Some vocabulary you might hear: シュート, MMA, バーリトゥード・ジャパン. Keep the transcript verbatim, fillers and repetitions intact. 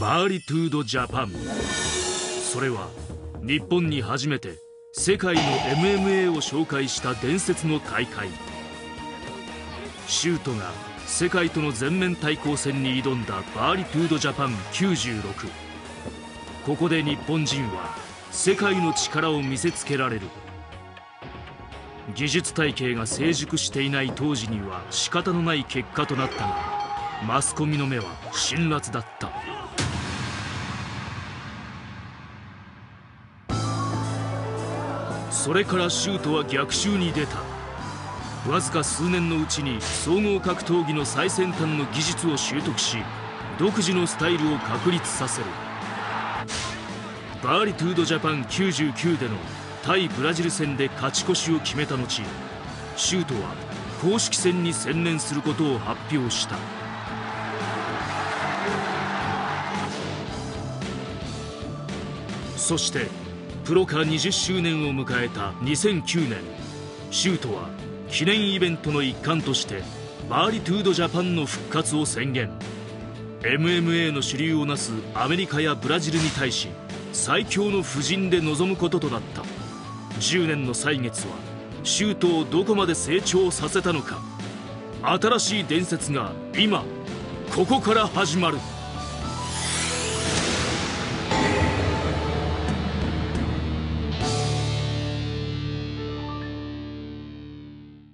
バーリトゥードジャパン。それは日本に初めて世界の エムエムエー を紹介した伝説の大会。シュートが世界との全面対抗戦に挑んだバーリトゥードジャパンきゅうじゅうろく。ここで日本人は世界の力を見せつけられる。技術体系が成熟していない当時には仕方のない結果となったが、マスコミの目は辛辣だった。それからシュートは逆襲に出た。わずか数年のうちに総合格闘技の最先端の技術を習得し、独自のスタイルを確立させる。バーリトゥードジャパンきゅうじゅうきゅうでの対ブラジル戦で勝ち越しを決めた後、シュートは公式戦に専念することを発表した。そしてプロ化にじゅっしゅうねんを迎えたにせんきゅうねん、シュートは記念イベントの一環としてバーリトゥードジャパンの復活を宣言。 エムエムエー の主流をなすアメリカやブラジルに対し最強の布陣で臨むこととなった。じゅうねんの歳月はシュートをどこまで成長させたのか。新しい伝説が今ここから始まる。